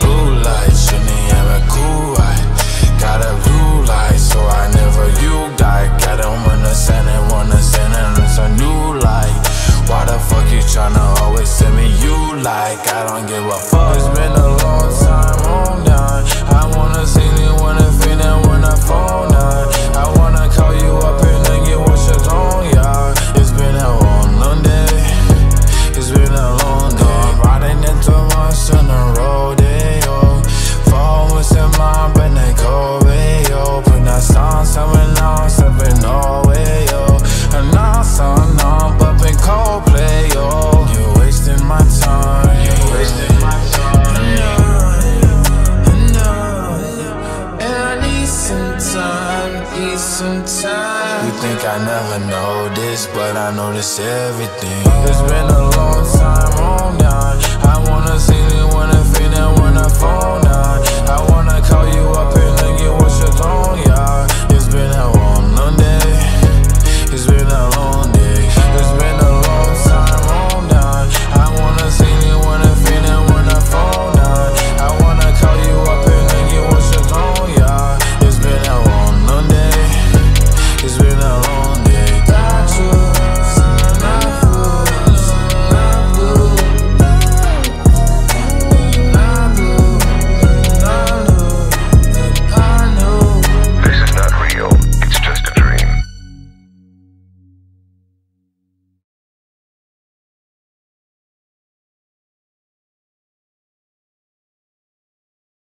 Blue lights, Jimmy and my cool eye. Got a blue light, so I never you die. Got them understanding, wanna send and it's a new light. Why the fuck you tryna always send me you like? I don't give a fuck. It's been a long time, hold on. I wanna see you when I feel and when I phone on. I wanna call you up and then get what you're wrong, yeah. It's been a long day, it's been a long day. Riding into months on the rodeo. Fall with some mom, but they go away, yo. Put that song somewhere long, stepping away, yo. And now some numb, but been cold play, yo. You're wasting my time, you're wasting my time. And I, and I need some time, need some time. You think I never know this, but I notice everything. It's been a long time, hold on. I wanna see you when I feel and when I fall down.